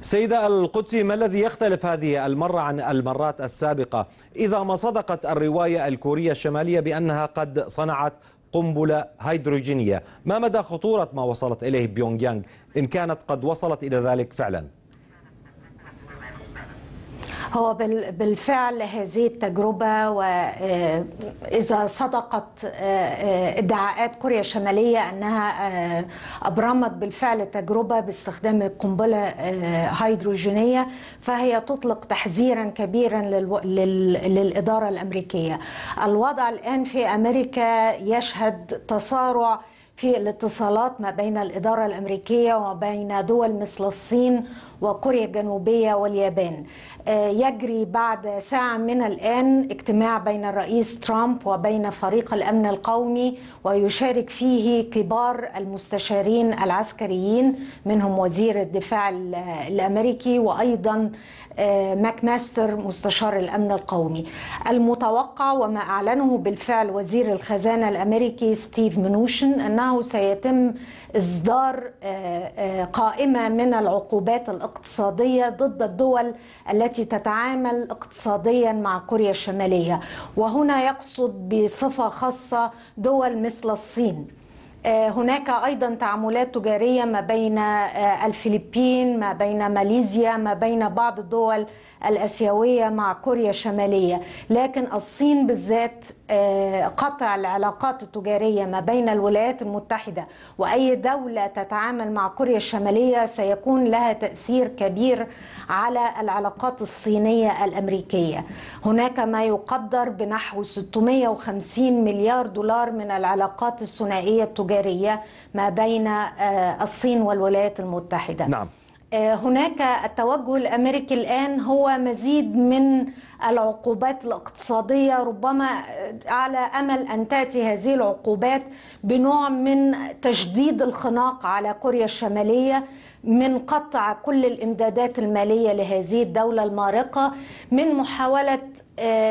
سيدة القدسي، ما الذي يختلف هذه المرة عن المرات السابقة إذا ما صدقت الرواية الكورية الشمالية بأنها قد صنعت قنبلة هيدروجينية؟ ما مدى خطورة ما وصلت إليه بيونغيانغ إن كانت قد وصلت إلى ذلك فعلا؟ هو بالفعل هذه التجربة، وإذا صدقت ادعاءات كوريا الشمالية أنها أبرمت بالفعل تجربة باستخدام القنبلة هيدروجينية، فهي تطلق تحذيرا كبيرا للإدارة الأمريكية. الوضع الآن في أمريكا يشهد تصارع في الاتصالات ما بين الإدارة الأمريكية وبين دول مثل الصين وكوريا الجنوبية واليابان. يجري بعد ساعة من الآن اجتماع بين الرئيس ترامب وبين فريق الأمن القومي، ويشارك فيه كبار المستشارين العسكريين، منهم وزير الدفاع الأمريكي وأيضا ماك ماستر مستشار الأمن القومي. المتوقع وما أعلنه بالفعل وزير الخزانة الأمريكي ستيف منوشن أنه سيتم إصدار قائمة من العقوبات الاقتصادية ضد الدول التي تتعامل اقتصاديا مع كوريا الشمالية، وهنا يقصد بصفة خاصة دول مثل الصين. هناك أيضا تعاملات تجارية ما بين الفلبين، ما بين ماليزيا، ما بين بعض الدول الآسيوية مع كوريا الشمالية، لكن الصين بالذات قطع العلاقات التجارية ما بين الولايات المتحدة وأي دولة تتعامل مع كوريا الشمالية سيكون لها تأثير كبير على العلاقات الصينية الأمريكية. هناك ما يقدر بنحو 650 مليار دولار من العلاقات الثنائية التجارية ما بين الصين والولايات المتحدة. نعم. هناك التوجه الأمريكي الآن هو مزيد من العقوبات الاقتصادية، ربما على أمل أن تأتي هذه العقوبات بنوع من تشديد الخناق على كوريا الشمالية، من قطع كل الإمدادات المالية لهذه الدولة المارقة، من محاولة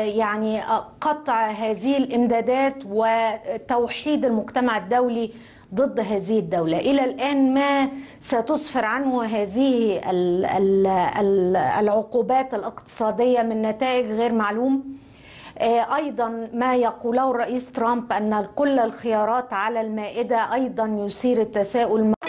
يعني قطع هذه الإمدادات وتوحيد المجتمع الدولي ضد هذه الدولة. إلى الآن ما ستسفر عنه هذه العقوبات الاقتصادية من نتائج غير معلوم. أيضا ما يقوله الرئيس ترامب أن كل الخيارات على المائدة أيضا يثير التساؤل